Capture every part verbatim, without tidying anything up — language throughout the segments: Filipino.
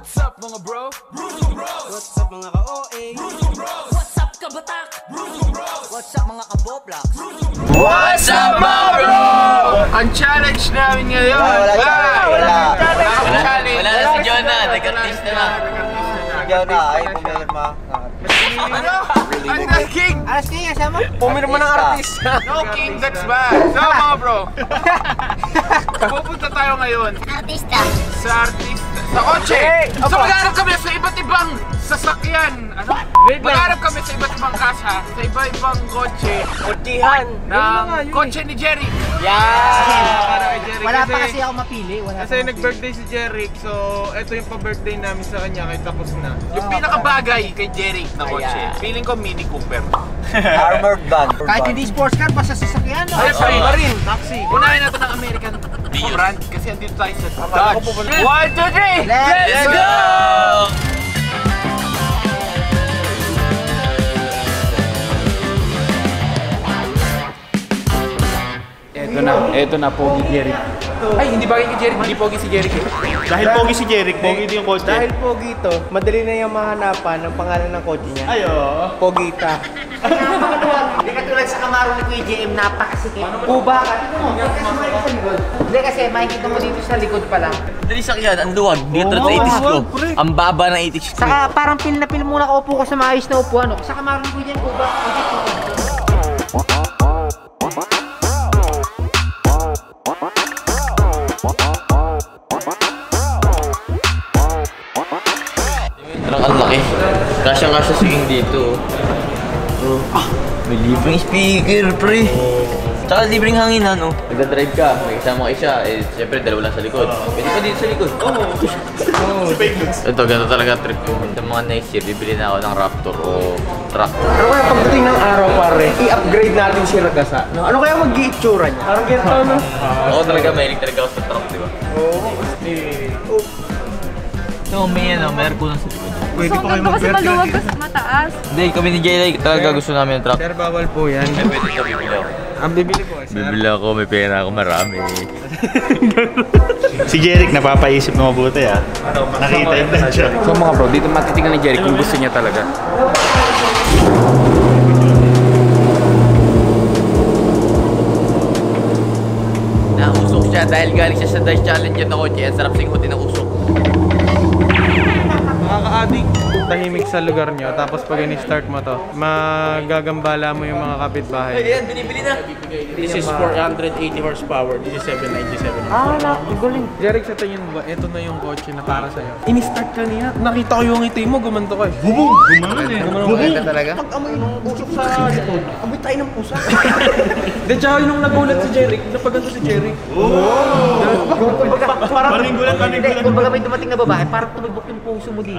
What's up mga bro? Brusko Bros! What's up mga ka-O A? Brusko Bros! What's up kabatak? Brusko Bros! What's up mga ka-Boblocks? Brusko Bros! What's up mga bro? Ang challenge namin ngayon! Wala! Wala! Wala na si Jonah! Nag-a-tease na lang! Jonah, ay pumayal ma! Ano? Ang naging! Alas nga yung asama? Pumirma ng artista! No king, that's bad! So mga bro! Pupunta tayo ngayon! Artista! Sa artista! Sa kotse! Hey, so magharap kami sa iba't ibang sasakyan. Ano? Magharap kami sa iba't ibang kasa, sa iba't ibang kotse. Kutihan ng kotse ni Jerick. Yeah! Yeah. Jerick. Wala kasi, pa kasi ako mapili. Wala kasi nag-birthday si Jerick, so ito yung pa-birthday namin sa kanya kahit tapos na. Yung oh, pinakabagay kay Jerick na kotse, yeah. Feeling ko Mini Cooper. Armored van. Kahit hindi sports car, basta sasakyan. Ay, sorry. Marine. Taxi. Unahin natin ang American brand kasi andito tayo sa Dodge. one, two, three! Let's go! Ito na, ito na, pogi Jerick. Ay, hindi bagay kay Jerick, hindi pogi si Jerick eh. Dahil pogi si Jerick, pogi din yung kotse. Dahil pogi ito, madali na yung mahanapan ng pangalan ng kotse niya. Ay, oo. Pogita. Hindi katulad sa Camaro ni Kuya J M, napakasikip. Kuba ka. Hindi kasi makikita mo dito sa likod pa lang. Dali sa kyan, ang luwag. Dito sa eighties ko. Ang baba ng eighties ko. Saka parang pin na pin muna ka upo ko sa maayos na upuan. Sa Camaro ni Kuya J M, kuba. Parang ang laki. Kasyang-kasya siging dito. Ah! May libreng speaker, pre! Tsaka libreng hangin, ano? Nagdadrive ka, may kasama ka isa, eh siyempre dalawa lang sa likod. Pwede pa dito sa likod. Oo! Ito, ganito talaga trip ko. Sa mga next year, bibili na ako ng Raptor o truck. Ano kaya pagdating ng araw, pare, i-upgrade natin si Ragasa? Ano kaya mag-i-itsura niya? Parang ganito, no? Ako talaga, mahilig talaga ako sa truck, di ba? Oo! So, may ano, may aircon sa likod. Pwede pa kayo mag-vertical. Gusto ko kasi maluwag kasi mataas. Hindi, kami ni Jerick talaga gusto namin yung truck. Sir, bawal po yan. Ay, pwede siya bibili ako. Ang bibili po, sir? Bibili ako, may pera ako marami. Si Jerick, napapaisip na mabuti ah. Nakita yung plan siya. So mga bro, dito matitignan ni Jerick kung gusto niya talaga. Nausok siya dahil galing siya sa Dice Challenge yun ako. Ang sarap singhutin ang usok. Nakaka-addict. Tahimik sa lugar nyo, tapos pag ini-start mo to, magagambala mo yung mga kapitbahay. Ayan, binibili na! This is four hundred eighty horsepower, this is seven ninety-seven. Ah, nakaguling! Jerick, sa tingin mo ba, ito na yung kotse na para sa'yo? Ini-start kanina, nakita ko yung ngiti mo, gumanto ka eh. Bubong! Gumanto eh! Bubong! Pag-amoy ng usok sa likod, amoy tayo ng pusa. Hindi, tsaka yung nagulat si Jerick, napaganto si Jerick. Panigulat, panigulat! Kung baga may dumating na babae, parang tumibok yung puso mo dito.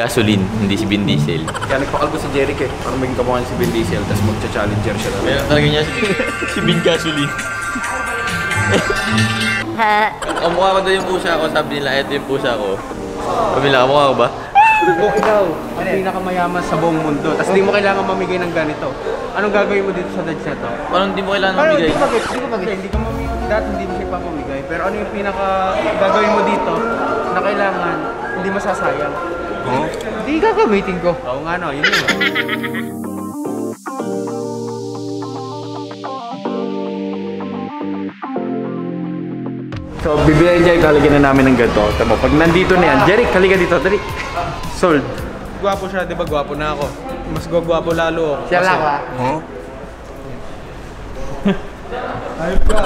Gasoline, hindi si Vin Diesel. Kaya nagpakal ko si Jerick eh. Parang maging kamuhan si Vin Diesel, tapos magcha-challenger siya lang. Kaya talaga niya si Vin Gasoline. Ang mukha ko doon yung pusa ko, sabi nila, eto yung pusa ko. Pamila, mukha ko ba? Oo daw, ang pinakamayaman sa buong mundo. Tapos di mo kailangan mamigay ng ganito. Anong gagawin mo dito sa Dodge na to? Parang di mo kailangan mamigay. Parang di ko mamigay. Hindi ko mamigay. Dati hindi mo siya pa mamigay. Pero ano yung pinaka gagawin mo dito na kailangan hindi masasayang? Oh? Hindi ka gamitin ko. Oo nga no, yun yun. So, bibili niya yung kaligyan na namin ng ganito. Tama, pag nandito na yan, Jerick, kaligyan dito, Jerick. Sold. Gwapo siya, di ba? Gwapo na ako. Mas gwapo lalo ako. Siya lang ka? Oo. Ayop ka.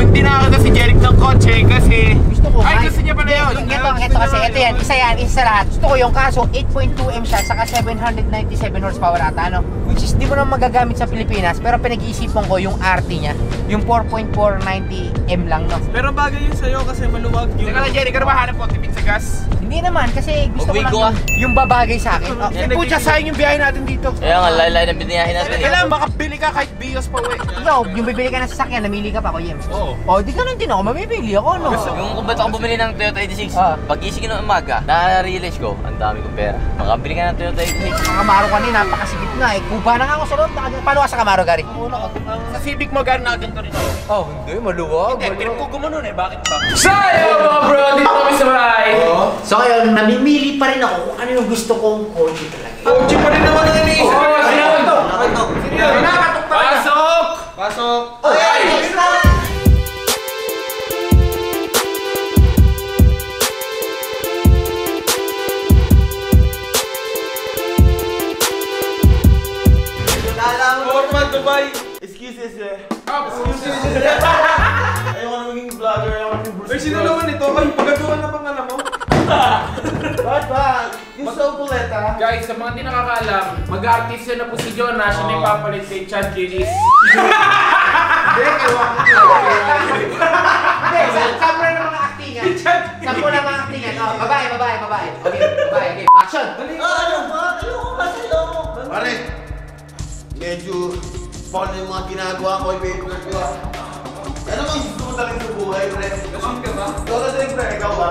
Hindi nakakita si Jerick ng kotse kasi... Gusto ko. Ay, gusto niya pala yun. Ito, ito kasi ito yan, isa yan, isa lahat. Gusto ko yung kaso, eight point two M siya, saka seven hundred ninety-seven horsepower ata, ano? Which is, di ko naman magagamit sa Pilipinas, pero pinag-iisipan ko yung R T niya, yung four point four ninety M lang, no? Pero bagay yun sa'yo kasi maluwag yun. Teka lang, Jerick, ka na mahanap po, tipid sa gas? Hindi naman, kasi gusto okay, ko lang yung, yung babagay sa'kin. Kasi po, sayang yung biyahe natin dito. Kaya nga, lalay na biniyahin natin. Kailangan makabili ka kahit bios pa, wey. No, yung bibili ka na sa sakyan, namili ka pa ako, Yems. Oo. O, di ganun din ako, mamibili ako, no? Yung kung ba't ako bumili ng Toyota eighty-six, pag-isig ng umaga, na-realize ko, ang dami kong pera. Makabili ka ng Toyota eighty-six. Ang Camaro ka nila, napakasigit nga eh. Kuba na nga ako sa loob. Paano ka sa Camaro, Gary? Sa Civic mo, Gary, nakaganto rin ako. Oh, hindi, maluwag. Hindi, pinagkugo mo nun eh. Bakit ba? Sayo mga bro! Dito kami sa bahay! So ngayon, namimili pa rin ako kung ano yung gusto kong kotse talaga. Kotse pa rin naman ang iniisip. Oo, nakatok! Nakatok! Nakatok pa rin! Pasok! Pasok! Okay! Excuses eh. Excuses eh. Ayaw na maging vlogger, ayaw na maging Brusko. Ay, sino naman ito? Ay, pagkatuan na pang alam mo. Bad bag! You're so bullet ah. Guys, sa mga di nakakaalam, mag-artist na po si Jonah. Siya na ipapalit kay Chad Gillis. Hindi, ewan ko nyo. Hindi, saan mo na ng mga aktingan? Saan mo na ng mga aktingan? Babae, babae, babae. Okay, babae, okay. Action! Ano ba? Ano ko ba sa'yo? Pare, medyo paano yung mga ginagawa ko, i-paper ko ah. Ano bang gusto mo talagang sa buhay, pre? Kamang ka ba? Toto din, pre, ikaw ba?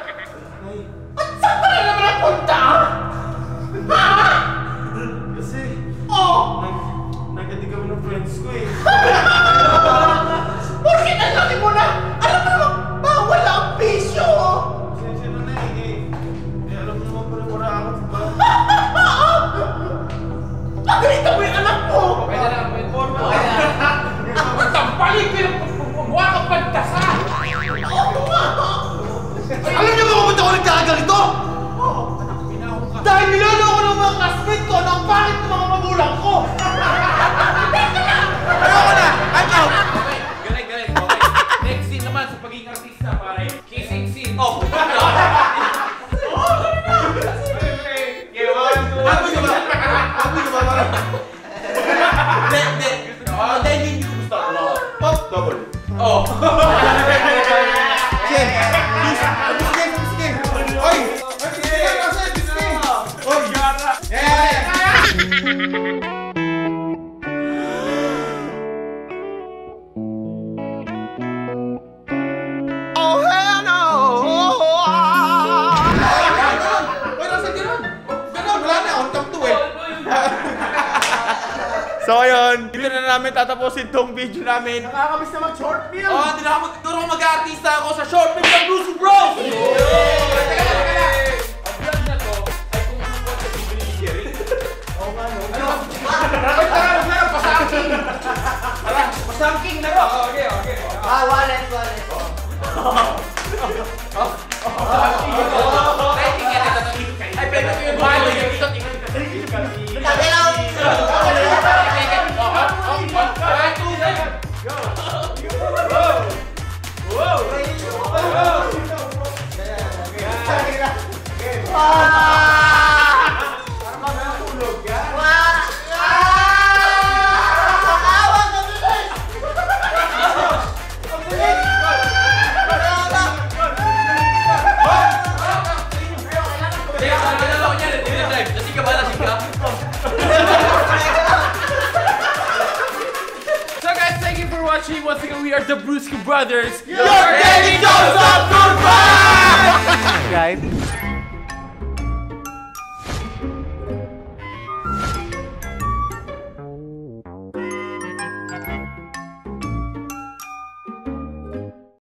At saan pa rin naman napunta? Ha? Nagkati kami ng friends ko eh. Bakit ang laki mo na? Alam mo naman, bawal ang bisyo! Sensya na na eh. Eh, alam mo naman pala mura ako sa bahay. Nagalita mo yung anak mo! Okay na lang, may forma. Ang tampalik! Huwag ang pagtasa! Alam niyo ba kung ba't ako nagkakalito? Oo. Dahil nilalo ko ng mga classmate ko ng bakit ng mga magulang ko! Ayoko na! I'm out! Galing, galing, okay. Next scene naman sa pagiging artista, pare. Kissing scene. Oh! Oh! Okay, one, two, one. Apoy naman! Apoy naman, parang. Hindi, hindi. Oh, hindi, hindi ko gusto. Pop! Double. Oh! Sige! Sige! Sige! Oy! Oy! Gara! Yeah! So ayun, dito na namin tatapusin tong video namin. Nakakamiss na mag-short film! Oo, oh, dito na mag-artista ako sa short film ng Brusko Bros! Teka na, teka na! Ang vlog na to ay kung ano ko sa bibili ni Jerick. Oo nga, no? Ano? Maraming tarang na! Pasangking! Tara, pasangking na to! Okay, okay. Ah, wallet, wallet. Oo. Ay, tingnan na ito. Ay, pwede ko yung wallet. Ito, tingnan na ito. Sabi lang! Once again, we are the Brusko Brothers. Your Danny Dose of Goodbye!